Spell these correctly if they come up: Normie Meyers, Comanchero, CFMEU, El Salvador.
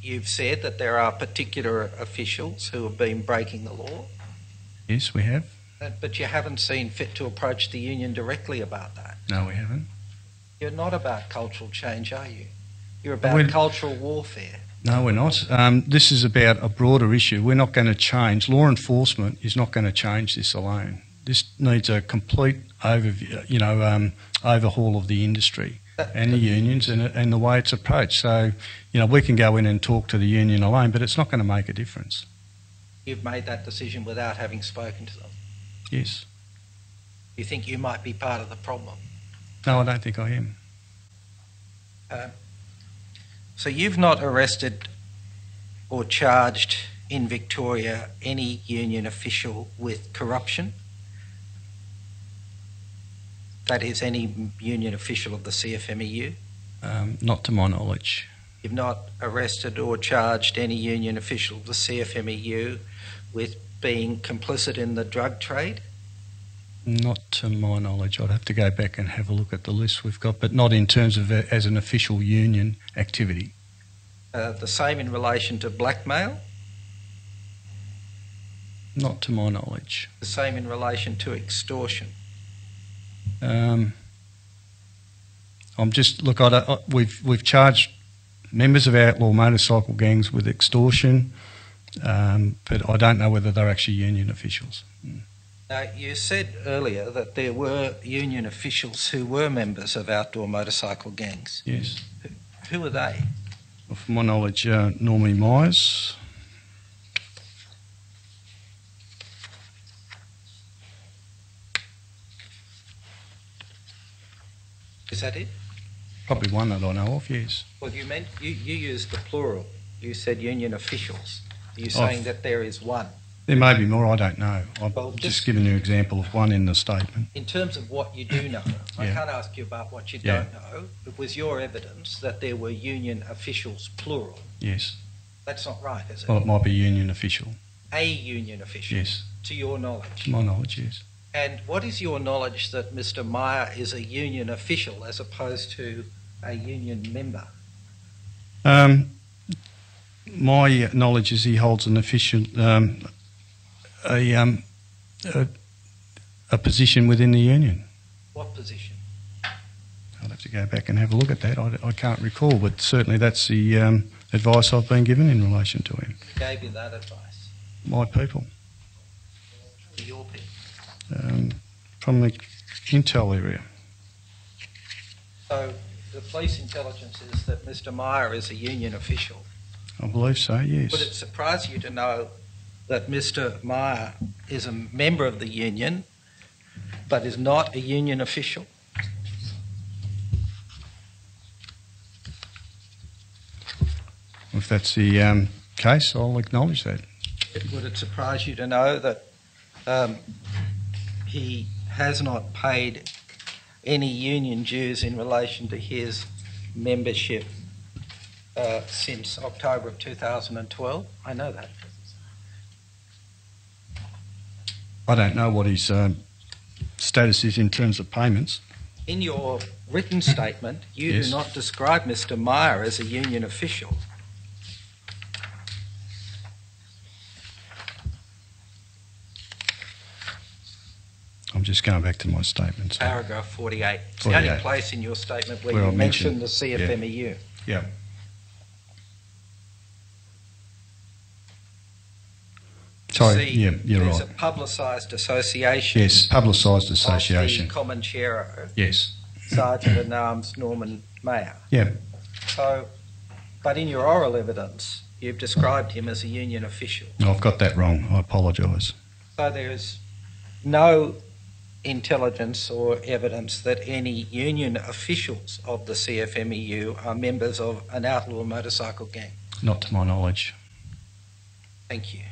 You've said that there are particular officials who have been breaking the law. Yes, we have. But you haven't seen fit to approach the union directly about that. No, we haven't. You're not about cultural change, are you? You're about cultural warfare. No, we're not. This is about a broader issue. We're not going to change. Law enforcement is not going to change this alone. This needs a complete overview, overhaul of the industry and the unions and the way it's approached. So, we can go in and talk to the union alone, but it's not going to make a difference. You've made that decision without having spoken to them? Yes. You think you might be part of the problem? No, I don't think I am. So you've not arrested or charged in Victoria any union official with corruption? That is, any union official of the CFMEU? Not to my knowledge. You've not arrested or charged any union official of the CFMEU with being complicit in the drug trade? Not to my knowledge. I'd have to go back and have a look at the list we've got, but not in terms of as an official union activity. The same in relation to blackmail? Not to my knowledge. The same in relation to extortion? We've charged members of outlaw motorcycle gangs with extortion, but I don't know whether they're actually union officials. Now, you said earlier that there were union officials who were members of outdoor motorcycle gangs. Yes. Who are they? Well, from my knowledge, Normie Meyers. Is that it? Probably one that I know of, yes. Well, you used the plural. You said union officials. Are you saying that there is one? There may be more, I don't know. I've just given you an example of one in the statement. In terms of what you do know, I can't ask you about what you don't know. It was your evidence that there were union officials, plural. Yes. That's not right, is it? Well, it might be union official. A union official? Yes. To your knowledge? To my knowledge, yes. And what is your knowledge that Mr. Meyer is a union official as opposed to a union member? My knowledge is he holds an official... a position within the union. What position? I'll have to go back and have a look at that. I can't recall, but certainly that's the advice I've been given in relation to him. Who gave you that advice? My people. Your people? From the intel area. So the police intelligence is that Mr. Meyer is a union official? I believe so, yes. Would it surprise you to know that Mr. Meyer is a member of the union but is not a union official? If that's the case, I'll acknowledge that. Would it surprise you to know that he has not paid any union dues in relation to his membership since October of 2012? I know that. I don't know what his status is in terms of payments. In your written statement, you do not describe Mr. Meyer as a union official. I'm just going back to my statements. Paragraph 48. It's the only place in your statement where you mention the CFMEU. Yeah. Sorry, you're right. There's a publicised association. Yes, publicised association. Of the Comanchero. Yes. Sergeant at Arms Normie Meyer. Yeah. So, but in your oral evidence, you've described him as a union official. No, I've got that wrong. I apologise. So there is no intelligence or evidence that any union officials of the CFMEU are members of an outlaw motorcycle gang? Not to my knowledge. Thank you.